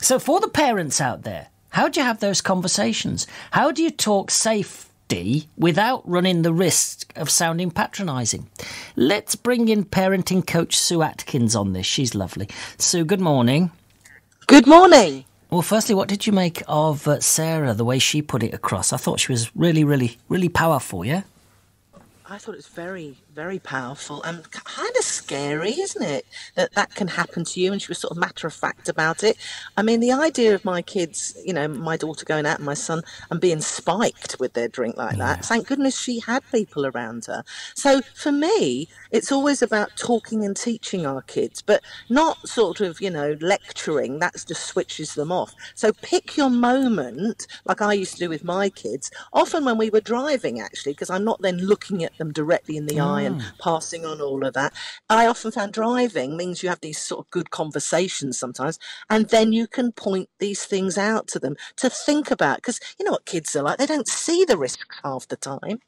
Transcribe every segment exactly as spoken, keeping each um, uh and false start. So for the parents out there, how do you have those conversations? How do you talk safety without running the risk of sounding patronising? Let's bring in parenting coach Sue Atkins on this. She's lovely. Sue, good morning. Good morning. Well, firstly, what did you make of uh, Sarah, the way she put it across? I thought she was really, really, really powerful, yeah? I thought it was very, very powerful and kind of scary, isn't it, that that can happen to you? And she was sort of matter of fact about it. I mean, the idea of my kids, you know, my daughter going out and my son and being spiked with their drink like that, yeah. Thank goodness she had people around her. So for me, it's always about talking and teaching our kids, but not sort of, you know, lecturing. That just switches them off. So pick your moment, like I used to do with my kids, often when we were driving, actually, because I'm not then looking at them directly in the mm. eye and passing on all of that. I often found driving means you have these sort of good conversations sometimes, and then you can point these things out to them to think about, because you know what kids are like, they don't see the risks half the time.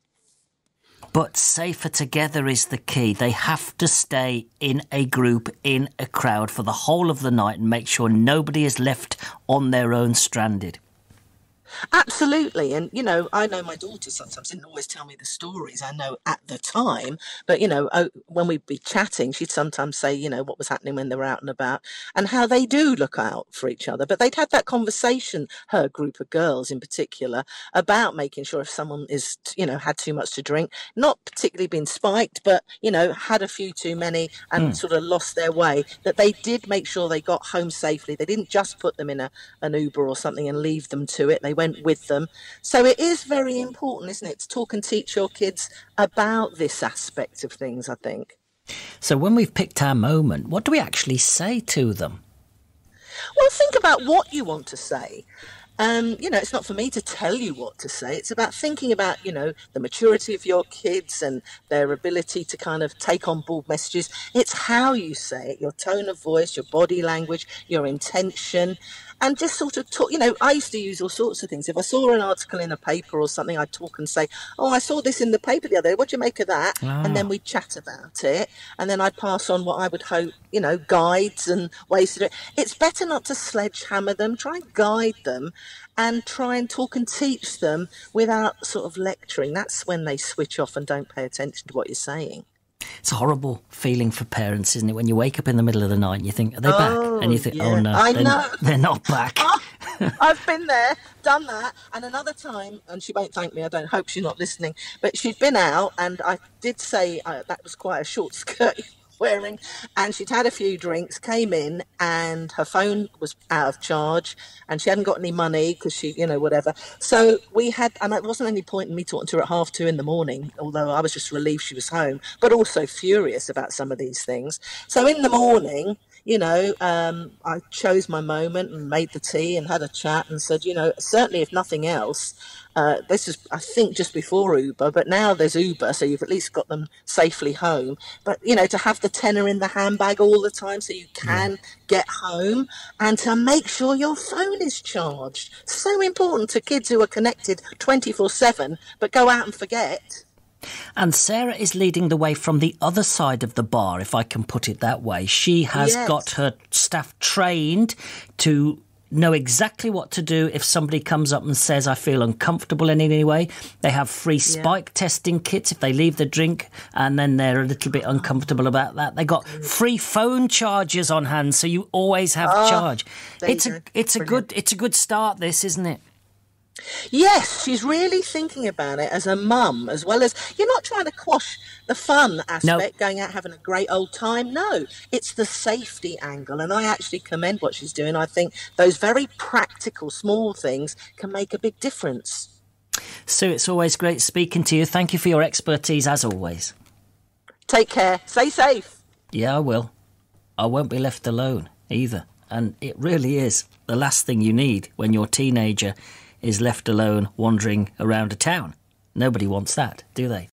But safer together is the key. They have to stay in a group, in a crowd for the whole of the night and make sure nobody is left on their own stranded. Absolutely. And, you know, I know my daughter sometimes didn't always tell me the stories I know at the time. But, you know, when we'd be chatting, she'd sometimes say, you know, what was happening when they were out and about and how they do look out for each other. But they'd had that conversation, her group of girls in particular, about making sure if someone is, you know, had too much to drink, not particularly been spiked, but, you know, had a few too many and mm. sort of lost their way, that they did make sure they got home safely. They didn't just put them in a, an Uber or something and leave them to it. They went with them. So it is very important, isn't it, to talk and teach your kids about this aspect of things, I think. So when we've picked our moment, what do we actually say to them? Well, think about what you want to say. Um, you know, it's not for me to tell you what to say. It's about thinking about, you know, the maturity of your kids and their ability to kind of take on board messages. It's how you say it, your tone of voice, your body language, your intention, and just sort of talk. You know, I used to use all sorts of things. If I saw an article in a paper or something, I'd talk and say, oh, I saw this in the paper the other day. What do you make of that? Ah. And then we'd chat about it. And then I'd pass on what I would hope, you know, guides and ways to do it. It's better not to sledgehammer them. Try and guide them and try and talk and teach them without sort of lecturing. That's when they switch off and don't pay attention to what you're saying. It's a horrible feeling for parents, isn't it, when you wake up in the middle of the night and you think, are they oh, back? And you think, yeah, oh, no, I they're, know. Not, they're not back. Oh, I've been there, done that. And another time, and she won't thank me, I don't hope she's not listening, but she'd been out and I did say uh, that was quite a short skirt wearing, and she'd had a few drinks, came in and her phone was out of charge and she hadn't got any money because she, you know, whatever. So we had, and it wasn't any point in me talking to her at half two in the morning, although I was just relieved she was home, but also furious about some of these things. So in the morning, you know, um, I chose my moment and made the tea and had a chat and said, you know, certainly if nothing else, Uh, this is, I think, just before Uber, but now there's Uber, so you've at least got them safely home. But, you know, to have the tenner in the handbag all the time so you can mm. get home, and to make sure your phone is charged. So important to kids who are connected twenty-four seven, but go out and forget. And Sarah is leading the way from the other side of the bar, if I can put it that way. She has yes. got her staff trained to know exactly what to do if somebody comes up and says, I feel uncomfortable in any way. They have free spike yeah. testing kits if they leave the drink and then they're a little bit uncomfortable about that. They got free phone chargers on hand, so you always have oh, charge. It's a, it's a good, it's a good start, this, isn't it? Yes, she's really thinking about it as a mum, as well as, you're not trying to quash the fun aspect, nope. going out having a great old time. No, it's the safety angle. And I actually commend what she's doing. I think those very practical, small things can make a big difference. Sue, it's always great speaking to you. Thank you for your expertise, as always. Take care. Stay safe. Yeah, I will. I won't be left alone either. And it really is the last thing you need when your teenager is left alone wandering around a town. Nobody wants that, do they?